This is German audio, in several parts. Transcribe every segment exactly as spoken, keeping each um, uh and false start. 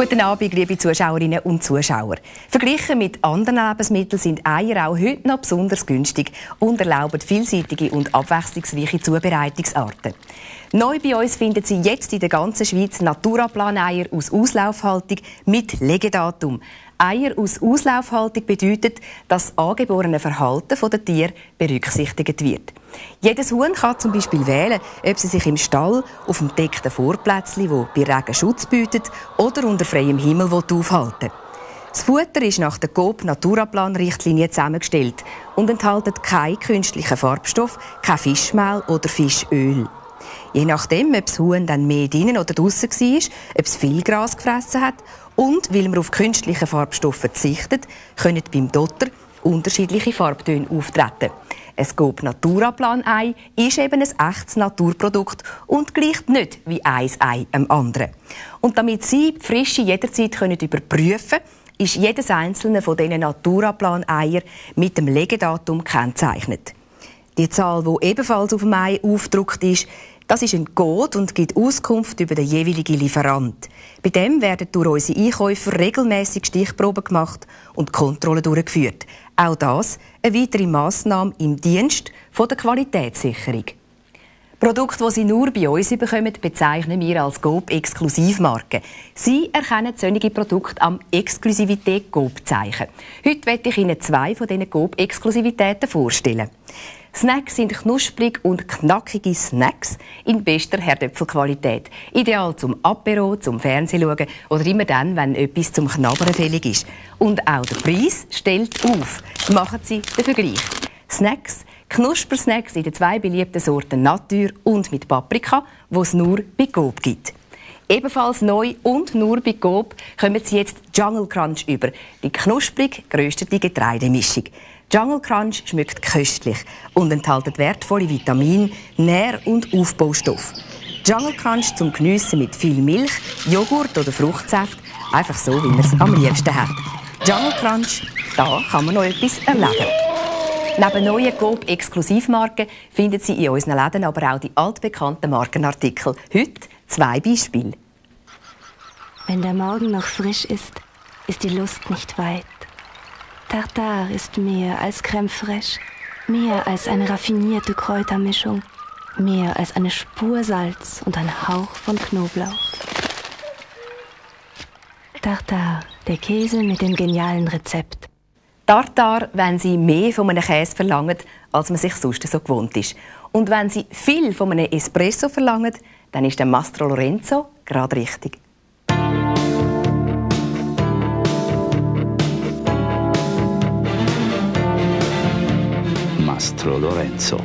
Guten Abend, liebe Zuschauerinnen und Zuschauer. Verglichen mit anderen Lebensmitteln sind Eier auch heute noch besonders günstig und erlauben vielseitige und abwechslungsreiche Zubereitungsarten. Neu bei uns finden Sie jetzt in der ganzen Schweiz Naturaplan-Eier aus Auslaufhaltung mit Legedatum. Eier aus Auslaufhaltung bedeutet, dass das angeborene Verhalten der Tiere berücksichtigt wird. Jedes Huhn kann zum Beispiel wählen, ob sie sich im Stall, auf dem gedeckten Vorplätzchen, wo bei Regen Schutz bietet, oder unter freiem Himmel aufhalten will. Das Futter ist nach der C O O P-Naturaplan-Richtlinie zusammengestellt und enthält keinen künstlichen Farbstoff, kein Fischmehl oder Fischöl. Je nachdem, ob das Huhn dann mehr drinnen oder draussen war, ob es viel Gras gefressen hat und, weil man auf künstliche Farbstoffe verzichtet, können beim Dotter unterschiedliche Farbtöne auftreten. Ein C O O P-Naturaplan-Ei ist eben ein echtes Naturprodukt und gleicht nicht wie ein Ei dem anderen. Und damit Sie die Frische jederzeit können überprüfen können, ist jedes einzelne von diesen Naturaplan-Eier mit dem Legedatum gekennzeichnet. Die Zahl, die ebenfalls auf dem Ei aufgedruckt ist, das ist ein Code und gibt Auskunft über den jeweiligen Lieferant. Bei dem werden durch unsere Einkäufer regelmässig Stichproben gemacht und Kontrollen durchgeführt. Auch das eine weitere Massnahme im Dienst der Qualitätssicherung. Produkte, die Sie nur bei uns bekommen, bezeichnen wir als C O O P-Exklusivmarke. Sie erkennen solche Produkte am Exklusivität-C O O P-Zeichen. Heute möchte ich Ihnen zwei von diesen C O O P-Exklusivitäten vorstellen. Snacks sind knusprig und knackige Snacks in bester Herdöpfelqualität. Ideal zum Apero, zum Fernsehschauen oder immer dann, wenn etwas zum Knabbern fällig ist. Und auch der Preis stellt auf. Machen Sie den Vergleich. Snacks, Knuspersnacks in den zwei beliebten Sorten Natur und mit Paprika, die es nur bei Coop gibt. Ebenfalls neu und nur bei Coop kommen Sie jetzt Jungle Crunch über, die knusprig geröstete Getreidemischung. Jungle Crunch schmeckt köstlich und enthält wertvolle Vitamine, Nähr- und Aufbaustoffe. Jungle Crunch zum Geniessen mit viel Milch, Joghurt oder Fruchtsaft, einfach so, wie man es am liebsten hat. Jungle Crunch, da kann man noch etwas erleben. Neben neuen C O O P-Exklusivmarken finden Sie in unseren Läden aber auch die altbekannten Markenartikel. Heute zwei Beispiele. Wenn der Morgen noch frisch ist, ist die Lust nicht weit. Tartar ist mehr als Crème fraîche, mehr als eine raffinierte Kräutermischung, mehr als eine Spur Salz und ein Hauch von Knoblauch. Tartar, der Käse mit dem genialen Rezept. Tartar, wenn Sie mehr von einem Käse verlangen, als man sich sonst so gewohnt ist. Und wenn Sie viel von einem Espresso verlangen, dann ist der Maestro Lorenzo gerade richtig. Maestro Lorenzo.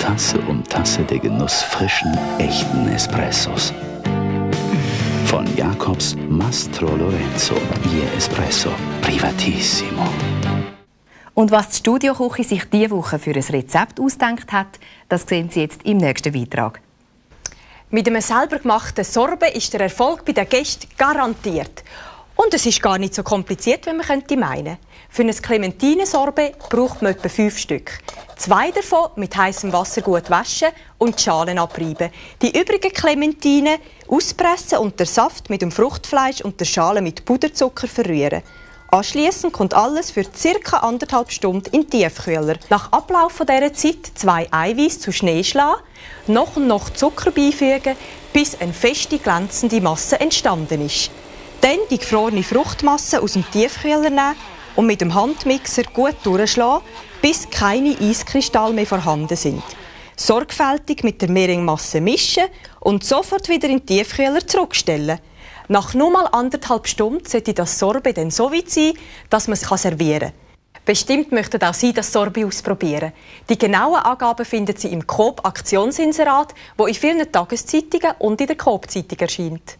Tasse um Tasse der Genuss frischen, echten Espressos. Von Jakobs Maestro Lorenzo, Ihr Espresso Privatissimo. Und was die Studioküche sich diese Woche für ein Rezept ausgedacht hat, das sehen Sie jetzt im nächsten Beitrag. Mit einem selber gemachten Sorbet ist der Erfolg bei den Gästen garantiert. Und es ist gar nicht so kompliziert, wie man könnte meinen. Für ein Clementinesorbet braucht man etwa fünf Stück. Zwei davon mit heißem Wasser gut waschen und die Schalen abreiben. Die übrigen Clementinen auspressen und den Saft mit dem Fruchtfleisch und der Schale mit Puderzucker verrühren. Anschliessend kommt alles für ca. anderthalb Stunden in den Tiefkühler. Nach Ablauf dieser Zeit zwei Eiweiß zu Schnee schlagen, noch und noch Zucker beifügen, bis eine feste, glänzende Masse entstanden ist. Dann die gefrorene Fruchtmasse aus dem Tiefkühler nehmen und mit dem Handmixer gut durchschlagen, bis keine Eiskristalle mehr vorhanden sind. Sorgfältig mit der Meringue-Masse mischen und sofort wieder in den Tiefkühler zurückstellen. Nach nur mal anderthalb Stunden sollte das Sorbet dann so weit sein, dass man es servieren kann. Bestimmt möchten auch Sie das Sorbet ausprobieren. Die genauen Angaben finden Sie im Coop-Aktionsinserat, das in vielen Tageszeitungen und in der Coop-Zeitung erscheint.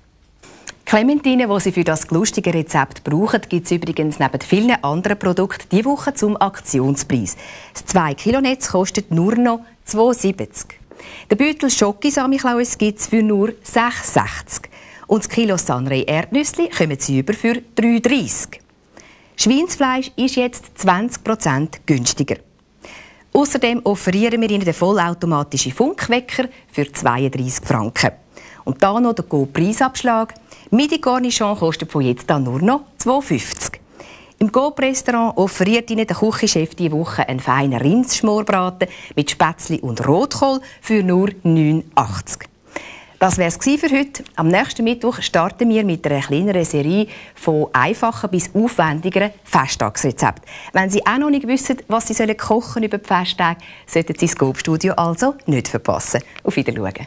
Clementine, die Sie für das lustige Rezept brauchen, gibt es übrigens neben vielen anderen Produkten diese Woche zum Aktionspreis. Das zwei Kilo Netz kostet nur noch zwei Franken siebzig. Den Beutel Schoki-Samichläuse gibt es für nur sechs Franken sechzig. Und das Kilo Sunray Erdnüsse kommen Sie über für drei Franken dreissig. Schweinsfleisch ist jetzt zwanzig Prozent günstiger. Außerdem offerieren wir Ihnen den vollautomatischen Funkwecker für zweiunddreissig Franken. Und da noch der Coop-Preisabschlag. Midi Cornichon kostet von jetzt an nur noch zwei Franken fünfzig. Im Coop-Restaurant offeriert Ihnen der Küchenchef diese Woche einen feinen Rindsschmorbraten mit Spätzli und Rotkohl für nur neun Franken achtzig. Das wär's gsi für heute. Am nächsten Mittwoch starten wir mit einer kleineren Serie von einfachen bis aufwendigeren Festtagsrezepten. Wenn Sie auch noch nicht wissen, was Sie kochen über die Festtage, sollten Sie das Coop-Studio also nicht verpassen. Auf Wiedersehen.